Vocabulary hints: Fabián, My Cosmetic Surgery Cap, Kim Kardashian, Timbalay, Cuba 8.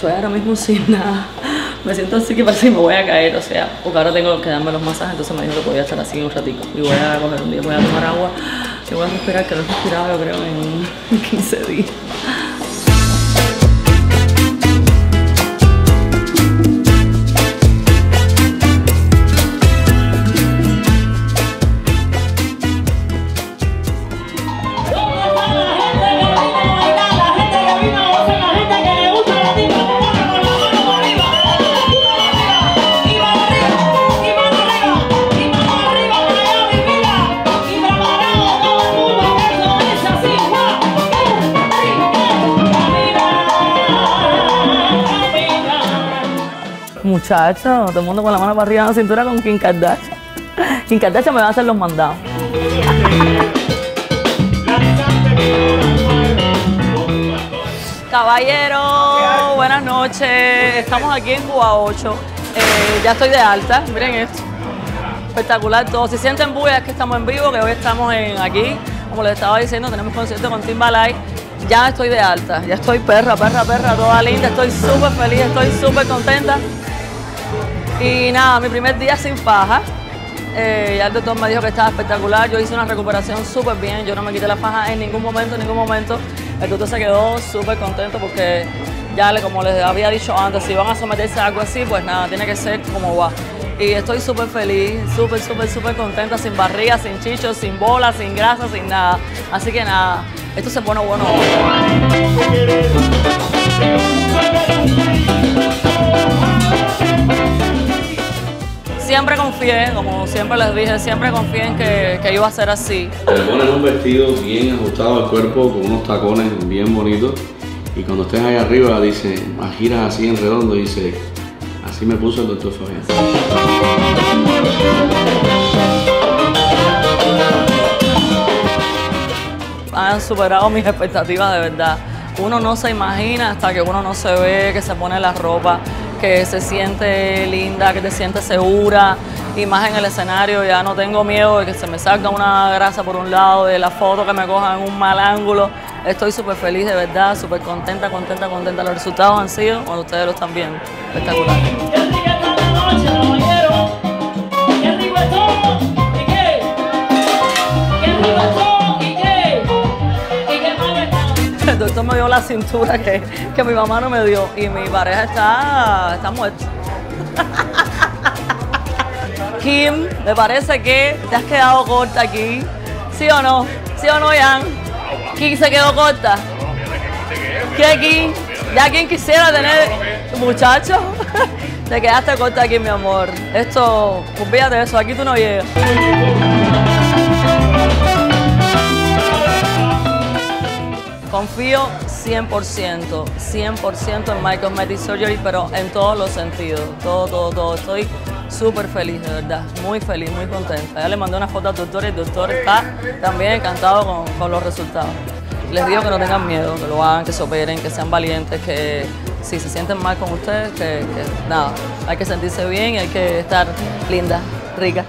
Estoy ahora mismo sin nada. Me siento así que parece que me voy a caer, o sea, porque ahora tengo que darme los masajes, entonces me dijo que voy a estar así un ratito. Y voy a coger un día, voy a tomar agua, y voy a respirar, que no he respirado, yo creo, en 15 días. Muchacha, todo el mundo con la mano para arriba en la cintura con Kim Kardashian. Kim Kardashian me va a hacer los mandados. Caballero, buenas noches. Estamos aquí en Cuba 8. Ya estoy de alta, miren esto. Espectacular todo. Si sienten bulla es que estamos en vivo, que hoy estamos aquí. Como les estaba diciendo, tenemos concierto con Timbalay. Ya estoy de alta, ya estoy perra, toda linda. Estoy súper feliz, estoy súper contenta. Y nada, mi primer día sin faja. Ya el doctor me dijo que estaba espectacular. Yo hice una recuperación súper bien. Yo no me quité la faja en ningún momento, El doctor se quedó súper contento porque ya, como les había dicho antes, si van a someterse a algo así, pues nada, tiene que ser como va. Y estoy súper feliz, súper contenta, sin barriga, sin chichos, sin bolas, sin grasa, sin nada. Así que nada, esto se pone bueno. Siempre confié, como siempre les dije, siempre confié en que iba a ser así. Te ponen un vestido bien ajustado al cuerpo, con unos tacones bien bonitos. Y cuando estés ahí arriba, dice, giras así en redondo, dice, así me puso el doctor Fabián. Han superado mis expectativas, de verdad. Uno no se imagina hasta que uno no se ve, que se pone la ropa, que se siente linda, que te sientes segura. Y más en el escenario, ya no tengo miedo de que se me salga una grasa por un lado, de la foto que me cojan en un mal ángulo. Estoy súper feliz, de verdad, súper contenta. Los resultados han sido, cuando ustedes lo están viendo, espectacular. El doctor me dio la cintura que mi mamá no me dio y mi pareja está muerta. Kim, me parece que te has quedado corta aquí. ¿Sí o no? ¿Sí o no, Jan? ¿Kim se quedó corta? ¿Qué, Kim? Ya quien quisiera tener... Muchacho, te quedaste corta aquí, mi amor. Esto, olvídate de eso, aquí tú no llegas. Confío 100% en My Cosmetic Surgery, pero en todos los sentidos, todo. Estoy súper feliz, de verdad, muy feliz, muy contenta. Ya le mandé una foto al doctor y el doctor está también encantado con los resultados. Les digo que no tengan miedo, que lo hagan, que se operen, que sean valientes, que si se sienten mal con ustedes, que nada, hay que sentirse bien y hay que estar linda, rica.